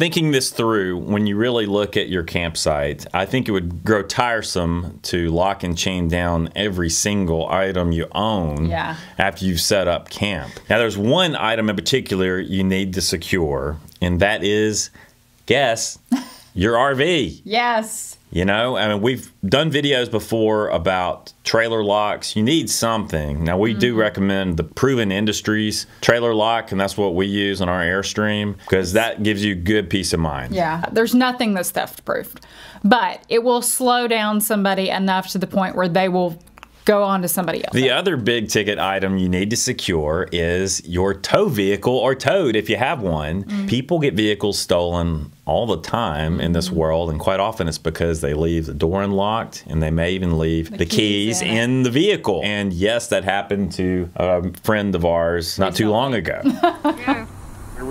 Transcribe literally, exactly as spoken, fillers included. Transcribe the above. thinking this through, when you really look at your campsite, I think it would grow tiresome to lock and chain down every single item you own yeah. after you've set up camp. Now, there's one item in particular you need to secure, and that is, guess, your R V. Yes. You know, I mean, we've done videos before about trailer locks. You need something. Now, we mm-hmm. do recommend the Proven Industries trailer lock, and that's what we use on our Airstream, because that gives you good peace of mind. Yeah, there's nothing that's theft-proof, but it will slow down somebody enough to the point where they will go on to somebody else. The other big ticket item you need to secure is your tow vehicle or towed if you have one. Mm-hmm. People get vehicles stolen all the time in this world, and quite often it's because they leave the door unlocked, and they may even leave the, the keys, keys yeah. in the vehicle. And yes, that happened to a friend of ours not too long ago.